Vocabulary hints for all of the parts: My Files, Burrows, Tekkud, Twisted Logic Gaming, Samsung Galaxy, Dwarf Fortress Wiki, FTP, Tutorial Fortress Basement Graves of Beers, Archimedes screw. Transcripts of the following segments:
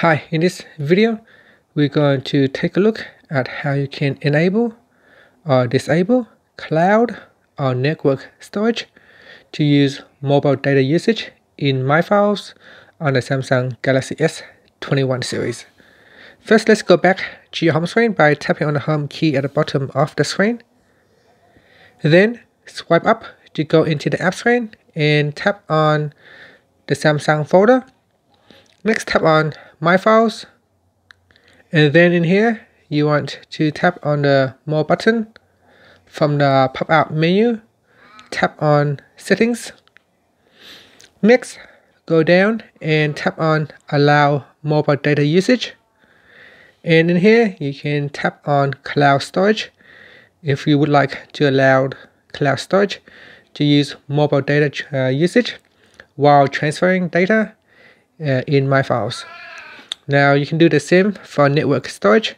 Hi, in this video, we're going to take a look at how you can enable or disable cloud or network storage to use mobile data usage in My Files on the Samsung Galaxy S21 series. First, let's go back to your home screen by tapping on the home key at the bottom of the screen. Then swipe up to go into the app screen and tap on the Samsung folder. Next, tap on My Files, and then in here you want to tap on the More button. From the pop-out menu, tap on Settings. Next, go down and tap on Allow Mobile Data Usage, and in here you can tap on Cloud Storage if you would like to allow cloud storage to use mobile data usage while transferring data in My Files. Now you can do the same for network storage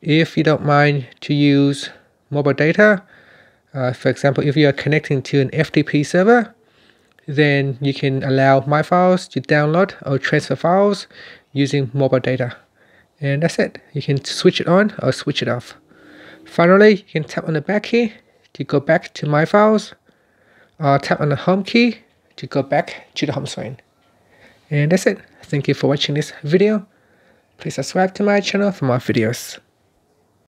if you don't mind to use mobile data. For example, if you are connecting to an FTP server, then you can allow My Files to download or transfer files using mobile data. And that's it. You can switch it on or switch it off. Finally, you can tap on the back key to go back to My Files, or tap on the home key to go back to the home screen. And that's it. Thank you for watching this video. Please subscribe to my channel for more videos.